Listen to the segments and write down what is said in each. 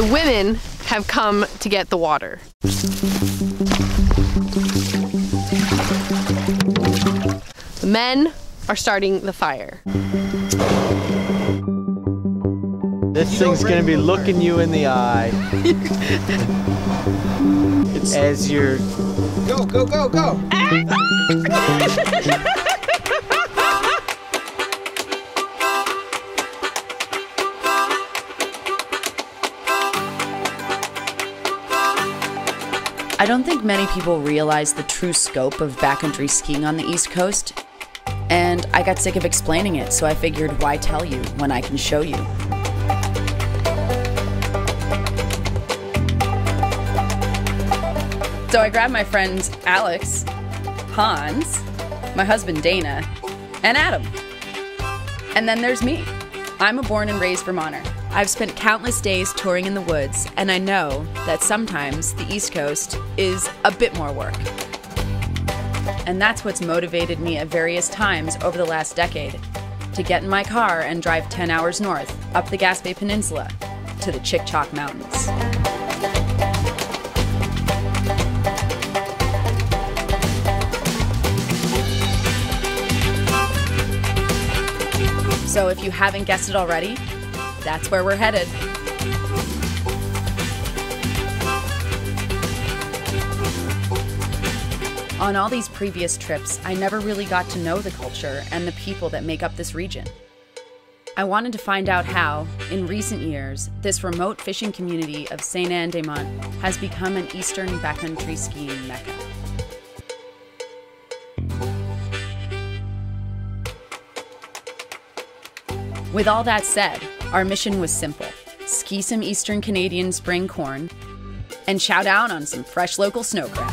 The women have come to get the water. The men are starting the fire. This thing's gonna be looking you in the eye as you're... Go, go, go, go! I don't think many people realize the true scope of backcountry skiing on the East Coast, and I got sick of explaining it, so I figured why tell you when I can show you. So I grabbed my friends Alex, Hans, my husband Dana, and Adam. And then there's me. I'm a born and raised Vermonter. I've spent countless days touring in the woods, and I know that sometimes the East Coast is a bit more work. And that's what's motivated me at various times over the last decade, to get in my car and drive 10 hours north, up the Gaspé Peninsula, to the Chic-Choc Mountains. So if you haven't guessed it already, that's where we're headed. On all these previous trips, I never really got to know the culture and the people that make up this region. I wanted to find out how, in recent years, this remote fishing community of Sainte-Anne-des-Monts has become an eastern backcountry skiing mecca. With all that said, our mission was simple. Ski some Eastern Canadian spring corn and chow down on some fresh local snow crab.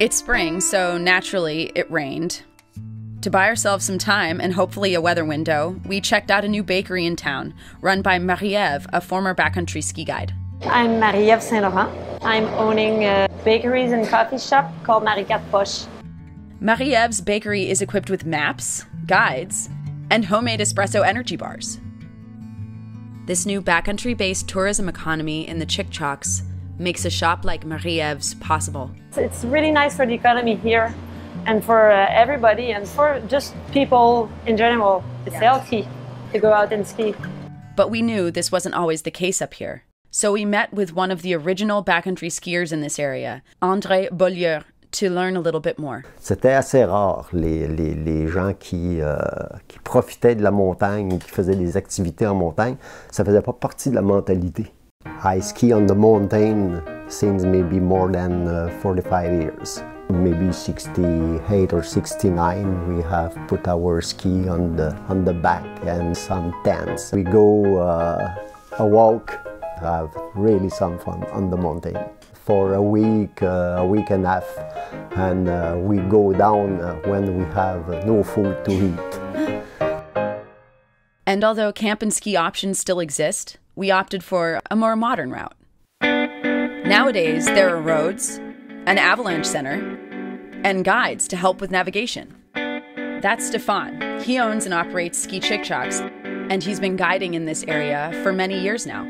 It's spring, so naturally it rained. To buy ourselves some time and hopefully a weather window, we checked out a new bakery in town run by Marie-Ève, a former backcountry ski guide. I'm Marie-Ève Saint-Laurent. I'm owning bakeries and coffee shop called Marie-Cat Poche. Marie-Ève's bakery is equipped with maps, guides, and homemade espresso energy bars. This new backcountry-based tourism economy in the Chic-Chocs makes a shop like Marie-Ève's possible. It's really nice for the economy here and for everybody and for just people in general. It's healthy to go out and ski. But we knew this wasn't always the case up here. So we met with one of the original backcountry skiers in this area, André Beaulieu, to learn a little bit more. C'était assez rare, les gens qui profitaient de la montagne, qui faisaient des activités en montagne. Ça faisait pas partie de la mentalité. I ski on the mountain since maybe more than 45 years. Maybe 68 or 69, we have put our ski on the back and some tents. We go a walk. Have really some fun on the mountain for a week and a half, and we go down when we have no food to eat. And although camp and ski options still exist, we opted for a more modern route. Nowadays, there are roads, an avalanche center, and guides to help with navigation. That's Stefan. He owns and operates Ski Chic-Chocs, and he's been guiding in this area for many years now.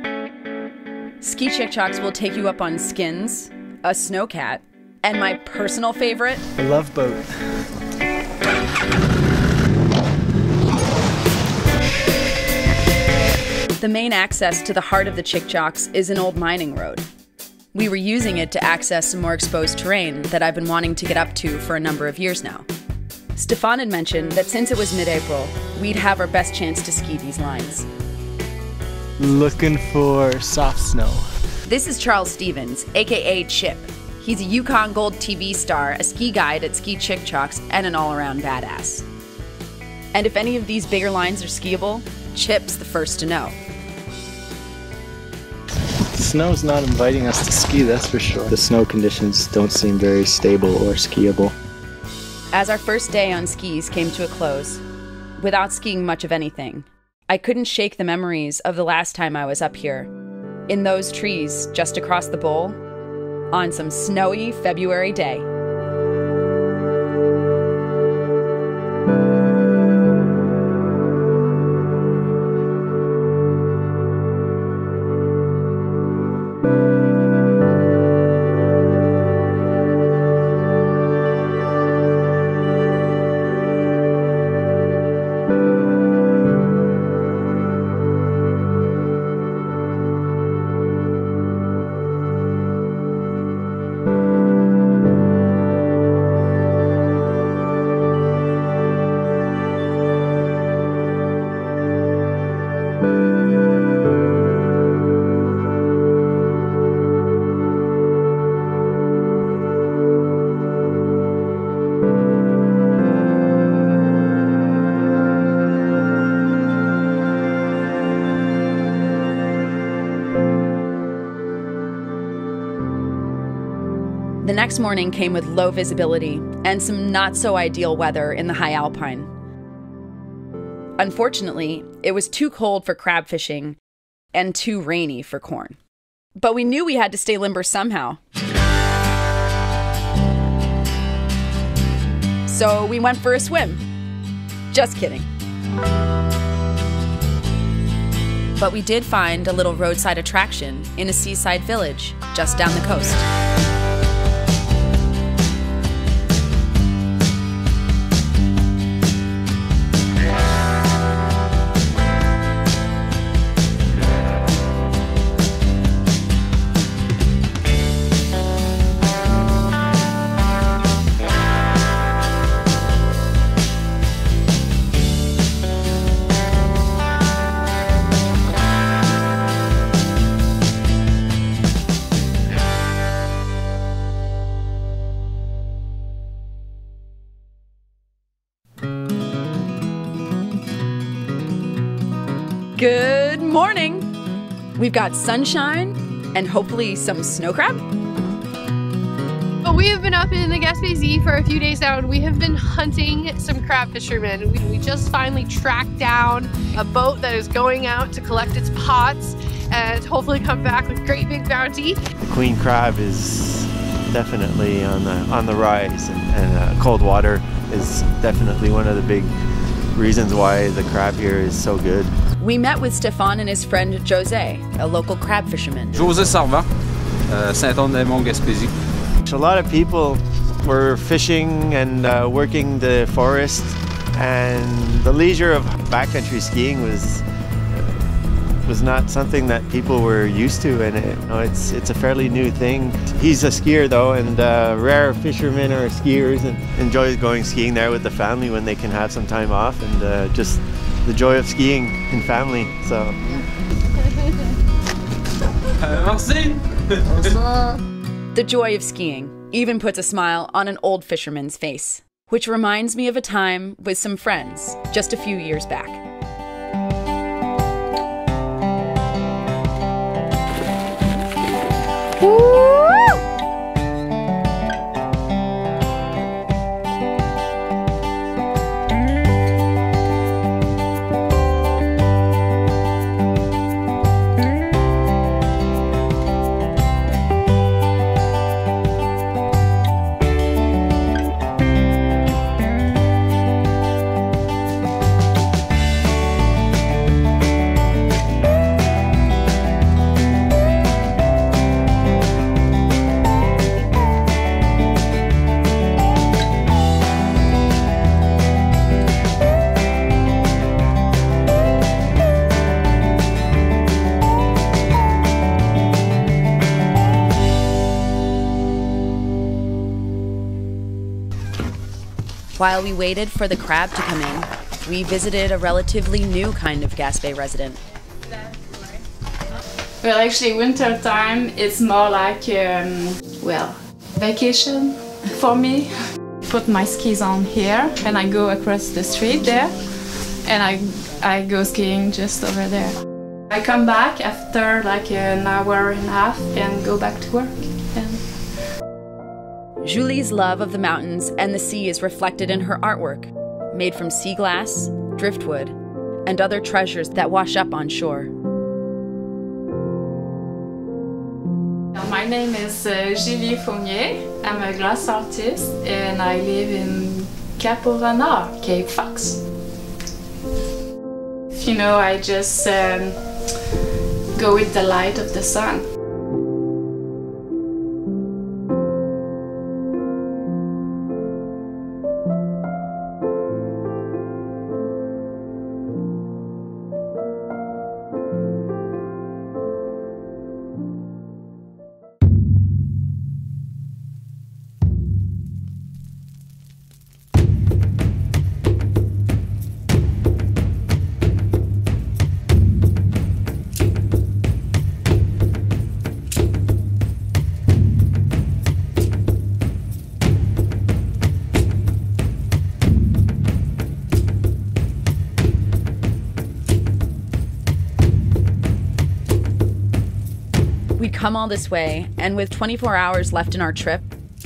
Ski Chic-Chocs will take you up on skins, a snowcat, and my personal favorite... a love boat. The main access to the heart of the Chic-Chocs is an old mining road. We were using it to access some more exposed terrain that I've been wanting to get up to for a number of years now. Stefan had mentioned that since it was mid-April, we'd have our best chance to ski these lines. Looking for soft snow. This is Charles Stevens, aka Chip. He's a Yukon Gold TV star, a ski guide at Ski Chic-Chocs, and an all-around badass. And if any of these bigger lines are skiable, Chip's the first to know. The snow's not inviting us to ski, that's for sure. The snow conditions don't seem very stable or skiable. As our first day on skis came to a close, without skiing much of anything, I couldn't shake the memories of the last time I was up here, in those trees just across the bowl, on some snowy February day. The next morning came with low visibility and some not-so-ideal weather in the high alpine. Unfortunately, it was too cold for crab fishing and too rainy for corn. But we knew we had to stay limber somehow. So we went for a swim. Just kidding. But we did find a little roadside attraction in a seaside village just down the coast. Good morning! We've got sunshine and hopefully some snow crab. Well, we have been up in the Gaspésie for a few days now, and we have been hunting some crab fishermen. We just finally tracked down a boat that is going out to collect its pots and hopefully come back with great big bounty. The queen crab is definitely on the rise, and cold water is definitely one of the big reasons why the crab here is so good. We met with Stefan and his friend Jose, a local crab fisherman. Jose Sarva, Sainte-Anne-des-Monts, Gaspésie. A lot of people were fishing and working the forest, and the leisure of backcountry skiing was not something that people were used to, and it's a fairly new thing. He's a skier though, and rare fishermen are skiers, and enjoys going skiing there with the family when they can have some time off, and just the joy of skiing and family, so. Merci! The joy of skiing even puts a smile on an old fisherman's face, which reminds me of a time with some friends just a few years back. While we waited for the crab to come in, we visited a relatively new kind of Gaspé resident. Well, actually, winter time is more like, vacation for me. Put my skis on here, and I go across the street there, and I go skiing just over there. I come back after like an hour and a half and go back to work. Julie's love of the mountains and the sea is reflected in her artwork, made from sea glass, driftwood, and other treasures that wash up on shore. My name is Julie Fournier. I'm a glass artist, and I live in Cap-au-Renard, Cape Fox. You know, I just go with the light of the sun. We'd come all this way, and with 24 hours left in our trip,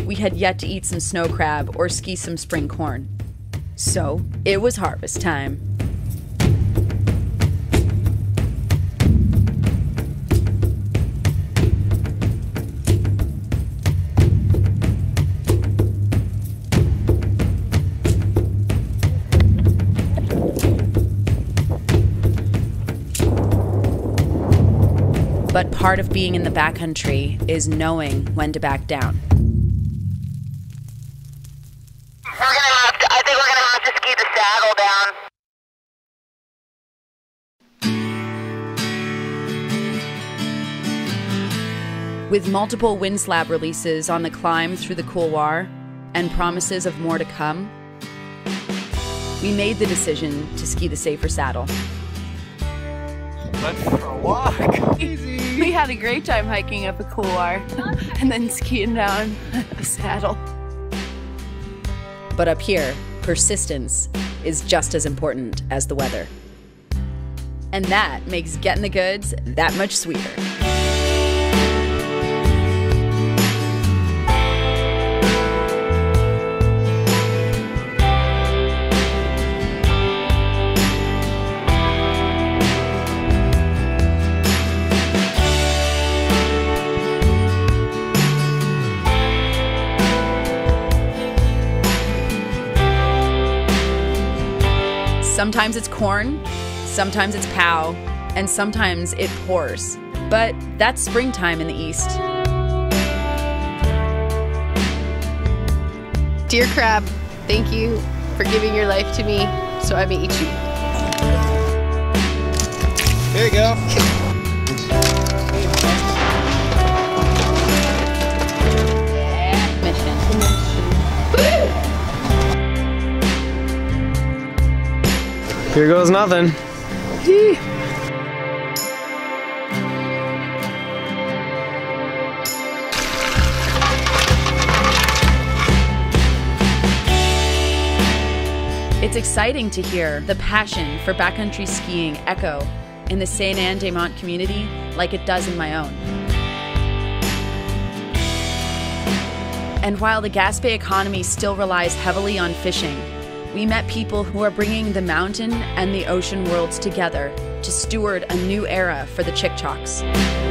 we had yet to eat some snow crab or ski some spring corn. So it was harvest time. But part of being in the backcountry is knowing when to back down. I think we're gonna have to ski the saddle down. With multiple wind slab releases on the climb through the couloir and promises of more to come, we made the decision to ski the safer saddle. Let's go for a walk. Easy. We had a great time hiking up a couloir and then skiing down a saddle. But up here, persistence is just as important as the weather. And that makes getting the goods that much sweeter. Sometimes it's corn, sometimes it's pow, and sometimes it pours. But that's springtime in the East. Dear crab, thank you for giving your life to me so I may eat you. There you go. Mission. Woo! Here goes nothing. It's exciting to hear the passion for backcountry skiing echo in the Sainte-Anne-des-Monts community like it does in my own. And while the Gaspé economy still relies heavily on fishing, we met people who are bringing the mountain and the ocean worlds together to steward a new era for the Chic-Chocs.